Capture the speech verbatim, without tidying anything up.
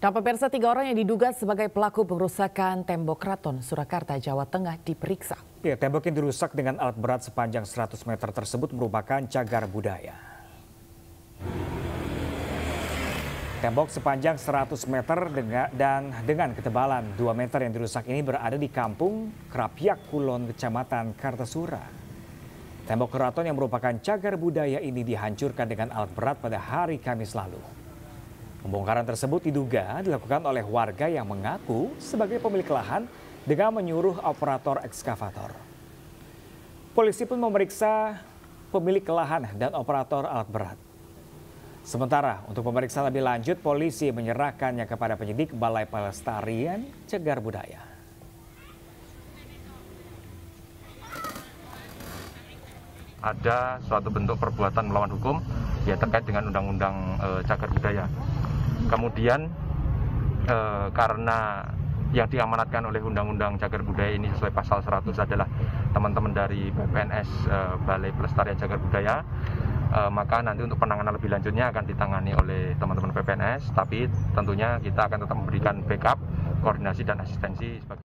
Dan pemirsa, tiga orang yang diduga sebagai pelaku pengerusakan tembok Kraton, Surakarta, Jawa Tengah diperiksa. Ya, tembok yang dirusak dengan alat berat sepanjang seratus meter tersebut merupakan cagar budaya. Tembok sepanjang seratus meter dengan, dan dengan ketebalan dua meter yang dirusak ini berada di kampung Krapyak Kulon, Kecamatan Kartasura. Tembok Kraton yang merupakan cagar budaya ini dihancurkan dengan alat berat pada hari Kamis lalu. Pembongkaran tersebut diduga dilakukan oleh warga yang mengaku sebagai pemilik lahan dengan menyuruh operator ekskavator. Polisi pun memeriksa pemilik lahan dan operator alat berat. Sementara untuk pemeriksaan lebih lanjut, polisi menyerahkannya kepada penyidik Balai Pelestarian Cagar Budaya. Ada suatu bentuk perbuatan melawan hukum ya terkait dengan undang-undang e, cagar budaya. Kemudian e, karena yang diamanatkan oleh undang-undang cagar budaya ini sesuai pasal seratus adalah teman-teman dari B P N S e, Balai Pelestarian Cagar Budaya, e, maka nanti untuk penanganan lebih lanjutnya akan ditangani oleh teman-teman B P N S, tapi tentunya kita akan tetap memberikan backup, koordinasi dan asistensi sebagai